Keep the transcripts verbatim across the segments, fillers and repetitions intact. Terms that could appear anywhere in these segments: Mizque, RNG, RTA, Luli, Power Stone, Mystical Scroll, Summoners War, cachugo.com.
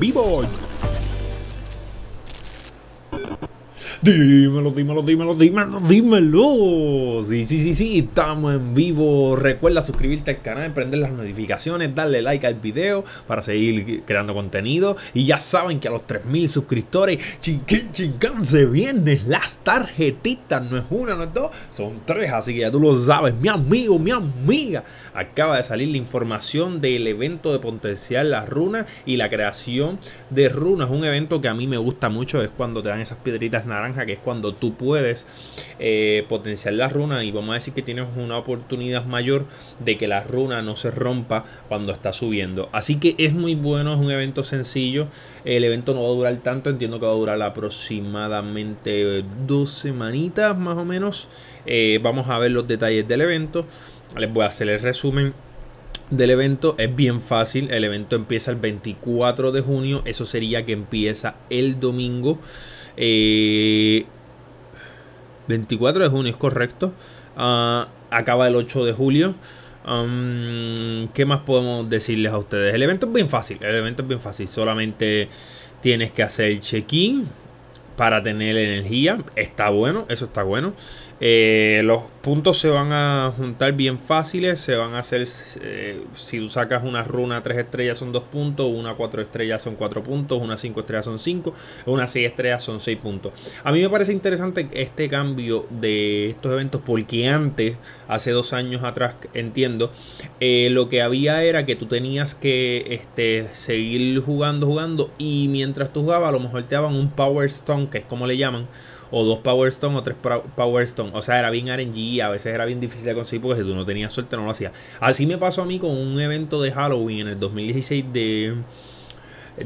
vivo. Dímelo, dímelo, dímelo, dímelo, dímelo. Sí, sí, sí, sí, estamos en vivo. Recuerda suscribirte al canal, prender las notificaciones, darle like al video para seguir creando contenido. Y ya saben que a los tres mil suscriptores, chinquín, chinquín, se vienen las tarjetitas. No es una, no es dos, son tres. Así que ya tú lo sabes, mi amigo, mi amiga. Acaba de salir la información del evento de potenciar las runas y la creación de runas. Un evento que a mí me gusta mucho es cuando te dan esas piedritas naranjas, que es cuando tú puedes eh, potenciar las runas, y vamos a decir que tienes una oportunidad mayor de que la runa no se rompa cuando está subiendo. Así que es muy bueno, es un evento sencillo. El evento no va a durar tanto, entiendo que va a durar aproximadamente dos semanitas más o menos. Eh, vamos a ver los detalles del evento, les voy a hacer el resumen del evento. Es bien fácil, el evento empieza el veinticuatro de junio, eso sería que empieza el domingo. Eh, veinticuatro de junio es correcto. Uh, acaba el ocho de julio. Um, ¿Qué más podemos decirles a ustedes? El evento es bien fácil. El evento es bien fácil. Solamente tienes que hacer el check-in para tener energía. Está bueno, eso está bueno. Eh, los puntos se van a juntar bien fáciles. Se van a hacer, eh, si tú sacas una runa tres estrellas son dos puntos, una cuatro estrellas son cuatro puntos, una cinco estrellas son cinco, una seis estrellas son seis puntos. A mí me parece interesante este cambio de estos eventos, porque antes, hace dos años atrás, entiendo, eh, lo que había era que tú tenías que este, seguir jugando, jugando, y mientras tú jugabas a lo mejor te daban un Power Stone, que es como le llaman, o dos Power Stone o tres Power Stone. O sea, era bien R N G, a veces era bien difícil de conseguir porque si tú no tenías suerte no lo hacías. Así me pasó a mí con un evento de Halloween en el dos mil dieciséis de...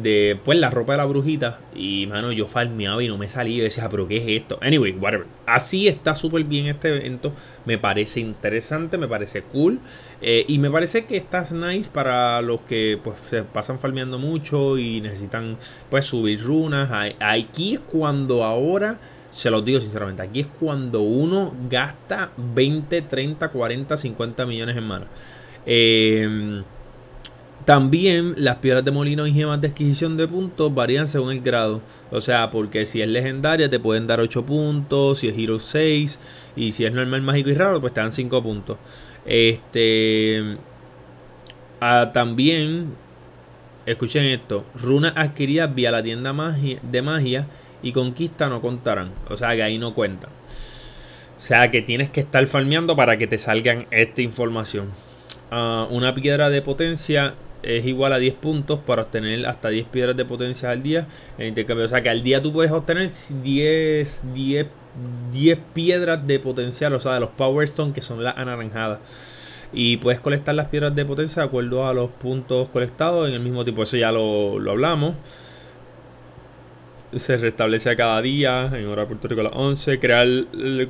de pues la ropa de la brujita. Y mano, yo farmeaba y no me salía. Yo decía, pero ¿qué es esto? Anyway, whatever. Así está súper bien este evento. Me parece interesante, me parece cool. Eh, y me parece que está nice para los que pues se pasan farmeando mucho y necesitan pues subir runas. Aquí es cuando ahora... se los digo sinceramente, aquí es cuando uno gasta veinte, treinta, cuarenta, cincuenta millones en mana. Eh, también las piedras de molino y gemas de adquisición de puntos varían según el grado. O sea, porque si es legendaria te pueden dar ocho puntos, si es hero seis, y si es normal, mágico y raro pues te dan cinco puntos. Este, ah, también, escuchen esto, runas adquiridas vía la tienda magia, de magia y conquista no contarán. O sea que ahí no cuentan. O sea que tienes que estar farmeando para que te salgan esta información. Uh, una piedra de potencia es igual a diez puntos para obtener hasta diez piedras de potencia al día en intercambio. O sea que al día tú puedes obtener diez, diez, diez piedras de potencial. O sea, de los Power Stone, que son las anaranjadas. Y puedes colectar las piedras de potencia de acuerdo a los puntos colectados en el mismo tipo. Eso ya lo, lo hablamos. Se restablece a cada día, en hora de Puerto Rico a las once. Crear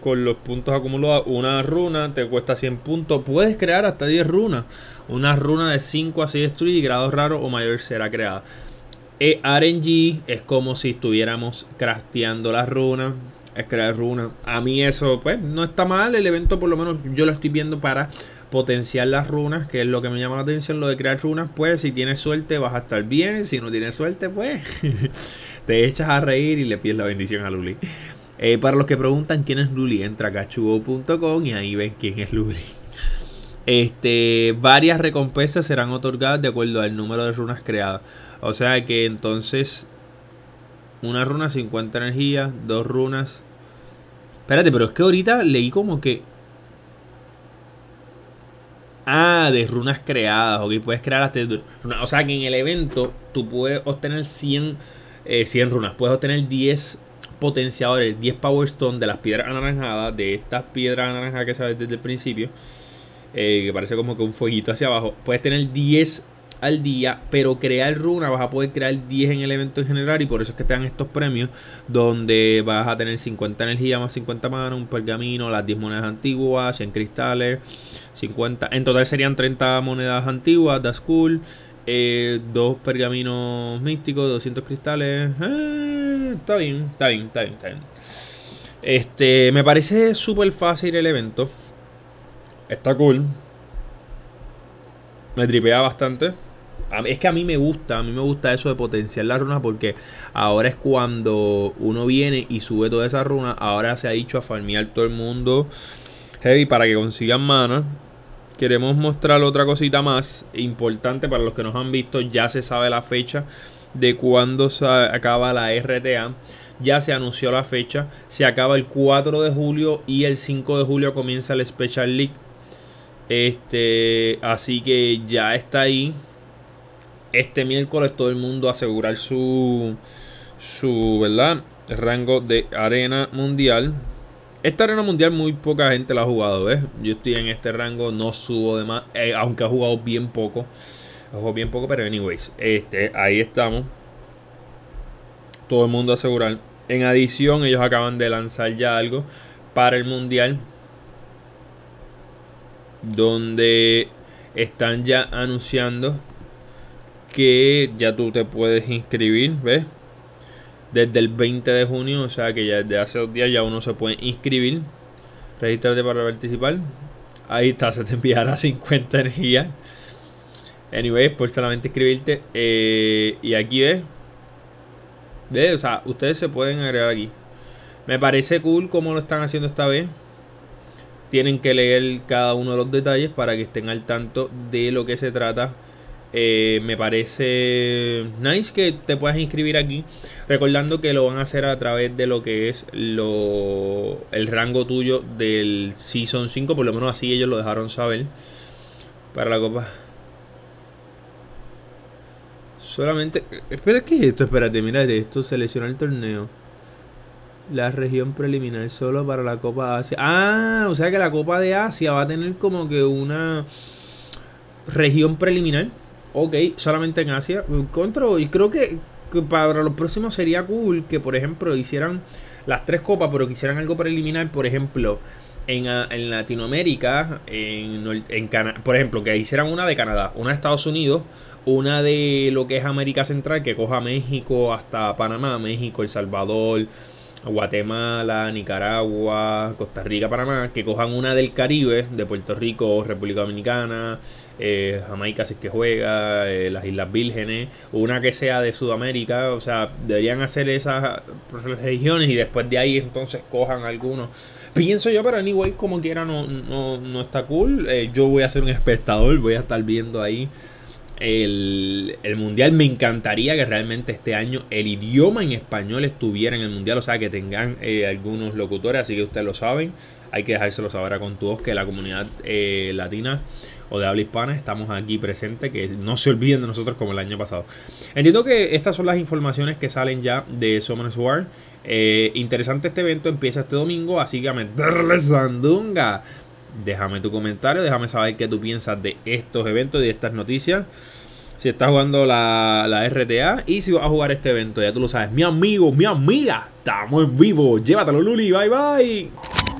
con los puntos acumulados una runa te cuesta cien puntos. Puedes crear hasta diez runas. Una runa de cinco a seis estrellas y grados raros o mayor será creada. E R N G es como si estuviéramos crafteando las runas. Es crear runas. A mí eso pues no está mal. El evento por lo menos yo lo estoy viendo para potenciar las runas, que es lo que me llama la atención, lo de crear runas. Pues si tienes suerte vas a estar bien, si no tienes suerte pues te echas a reír y le pides la bendición a Luli. Eh, para los que preguntan quién es Luli, entra a cachugo punto com y ahí ven quién es Luli. Este, varias recompensas serán otorgadas de acuerdo al número de runas creadas. O sea que entonces una runa cincuenta energías, dos runas. Espérate, pero es que ahorita leí como que... ah, de runas creadas, ok, puedes crear hasta runas. O sea que en el evento tú puedes obtener cien, eh, cien runas. Puedes obtener diez potenciadores, diez Power Stone de las piedras anaranjadas, de estas piedras anaranjadas que sabes desde el principio, eh, que parece como que un fueguito hacia abajo. Puedes tener diez al día, pero crear runas vas a poder crear diez en el evento en general, y por eso es que te dan estos premios donde vas a tener cincuenta energía más cincuenta manos, un pergamino, las diez monedas antiguas, cien cristales, cincuenta, en total serían treinta monedas antiguas, that's cool, eh, dos pergaminos místicos, doscientos cristales, eh, está bien, está bien, está bien, está bien. Este, me parece súper fácil el evento, está cool, me tripea bastante. Es que a mí me gusta, a mí me gusta eso de potenciar las runas, porque ahora es cuando uno viene y sube toda esa runa. Ahora se ha dicho a farmear todo el mundo heavy para que consigan mana. Queremos mostrar otra cosita más importante para los que nos han visto. Ya se sabe la fecha de cuándo se acaba la R T A. Ya se anunció la fecha. Se acaba el cuatro de julio y el cinco de julio comienza el Special League. Este, así que ya está ahí. Este miércoles todo el mundo asegurar su, su ¿verdad? rango de arena mundial. Esta arena mundial muy poca gente la ha jugado, ¿ves? Yo estoy en este rango, no subo de más, eh, aunque he jugado bien poco. He jugado bien poco, pero anyways, este, ahí estamos. Todo el mundo asegurar. En adición, ellos acaban de lanzar ya algo para el mundial, donde están ya anunciando que ya tú te puedes inscribir, ¿ves? Desde el veinte de junio, o sea que ya desde hace dos días ya uno se puede inscribir. Regístrate para participar. Ahí está, se te enviará cincuenta energías. Anyways, por solamente inscribirte. Eh, y aquí ves. ¿Ves? O sea, ustedes se pueden agregar aquí. Me parece cool como lo están haciendo esta vez. Tienen que leer cada uno de los detalles para que estén al tanto de lo que se trata. Eh, me parece nice que te puedas inscribir aquí, recordando que lo van a hacer a través de lo que es lo, el rango tuyo del Season cinco, por lo menos así ellos lo dejaron saber. Para la copa solamente, espera, ¿qué es esto? Espérate, mira esto, seleccionar el torneo, la región preliminar solo para la Copa de Asia. Ah, o sea que la Copa de Asia va a tener como que una región preliminar. Ok, solamente en Asia. Control, y creo que, que para los próximos sería cool que, por ejemplo, hicieran las tres copas, pero que hicieran algo preliminar, por ejemplo, en, en Latinoamérica, en, en Canadá, por ejemplo, que hicieran una de Canadá, una de Estados Unidos, una de lo que es América Central, que coja México hasta Panamá, México, El Salvador, Guatemala, Nicaragua, Costa Rica, Panamá, que cojan una del Caribe, de Puerto Rico, República Dominicana, eh, Jamaica si es que juega, eh, las Islas Vírgenes, una que sea de Sudamérica. O sea, deberían hacer esas regiones y después de ahí entonces cojan algunos, pienso yo, pero anyway, como quiera no, no, no está cool. eh, yo voy a ser un espectador, voy a estar viendo ahí El, el mundial. Me encantaría que realmente este año el idioma en español estuviera en el mundial, o sea que tengan eh, algunos locutores, así que ustedes lo saben, hay que dejárselo saber a con tu voz que la comunidad eh, latina o de habla hispana estamos aquí presentes, que no se olviden de nosotros como el año pasado. Entiendo que estas son las informaciones que salen ya de Summoners War. eh, interesante este evento, empieza este domingo, así que a meterle sandunga. Déjame tu comentario, déjame saber qué tú piensas de estos eventos y de estas noticias. Si estás jugando la, la R T A y si vas a jugar este evento, ya tú lo sabes. Mi amigo, mi amiga, estamos en vivo. Llévatelo, Luli, bye bye.